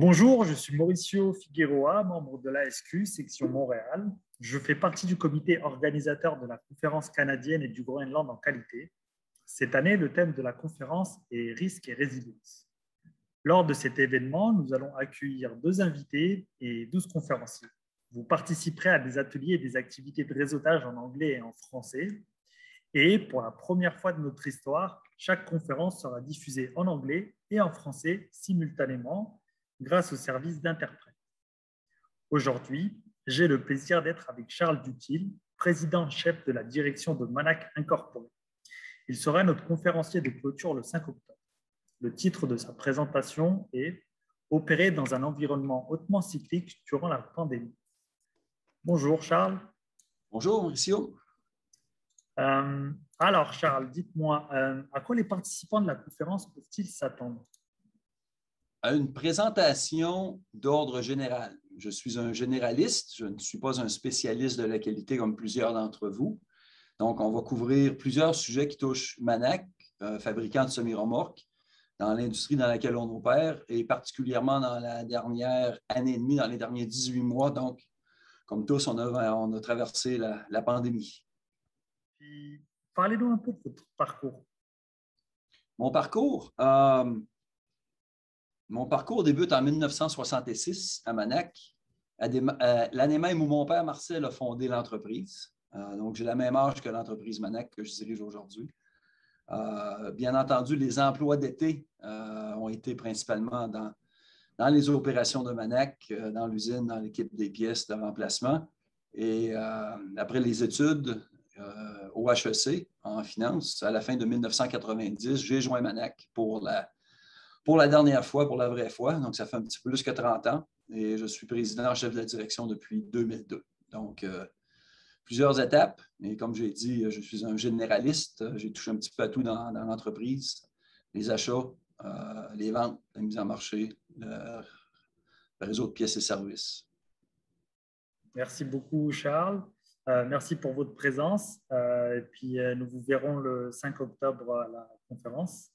Bonjour, je suis Mauricio Figueroa, membre de l'ASQ, section Montréal. Je fais partie du comité organisateur de la conférence canadienne et du Groenland en qualité. Cette année, le thème de la conférence est « Risques et résilience ». Lors de cet événement, nous allons accueillir 2 invités et 12 conférenciers. Vous participerez à des ateliers et des activités de réseautage en anglais et en français. Et pour la première fois de notre histoire, chaque conférence sera diffusée en anglais et en français simultanément grâce au service d'interprète. Aujourd'hui, j'ai le plaisir d'être avec Charles Dutil, président-chef de la direction de Manac Incorporé. Il sera notre conférencier de clôture le 5 octobre. Le titre de sa présentation est « Opérer dans un environnement hautement cyclique durant la pandémie ». Bonjour Charles. Bonjour Mauricio. Alors Charles, dites-moi, à quoi les participants de la conférence peuvent-ils s'attendre? À une présentation d'ordre général. Je suis un généraliste, je ne suis pas un spécialiste de la qualité comme plusieurs d'entre vous. Donc, on va couvrir plusieurs sujets qui touchent Manac, fabricant de semi-remorques, dans l'industrie dans laquelle on opère, et particulièrement dans la dernière année et demie, dans les derniers 18 mois. Donc, comme tous, on a traversé la pandémie. Parlez-nous un peu de votre parcours. Mon parcours? Mon parcours débute en 1966 à Manac, l'année même où mon père Marcel a fondé l'entreprise. Donc, j'ai la même âge que l'entreprise Manac que je dirige aujourd'hui. Bien entendu, les emplois d'été ont été principalement dans les opérations de Manac, dans l'usine, dans l'équipe des pièces de remplacement. Et après les études au HEC en finance, à la fin de 1990, j'ai joint Manac pour la dernière fois, pour la vraie fois. Donc, ça fait un petit peu plus que 30 ans. Et je suis président-chef de la direction depuis 2002. Donc, plusieurs étapes, mais comme j'ai dit, je suis un généraliste, j'ai touché un petit peu à tout dans l'entreprise, les achats, les ventes, la mise en marché, le réseau de pièces et services. Merci beaucoup, Charles. Merci pour votre présence. Et puis, nous vous verrons le 5 octobre à la conférence.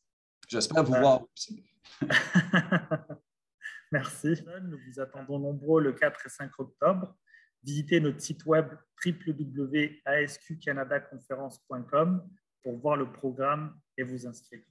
J'espère vous voir aussi. Merci. Nous vous attendons nombreux le 4 et 5 octobre. Visitez notre site web www.asqcanadaconference.com pour voir le programme et vous inscrire.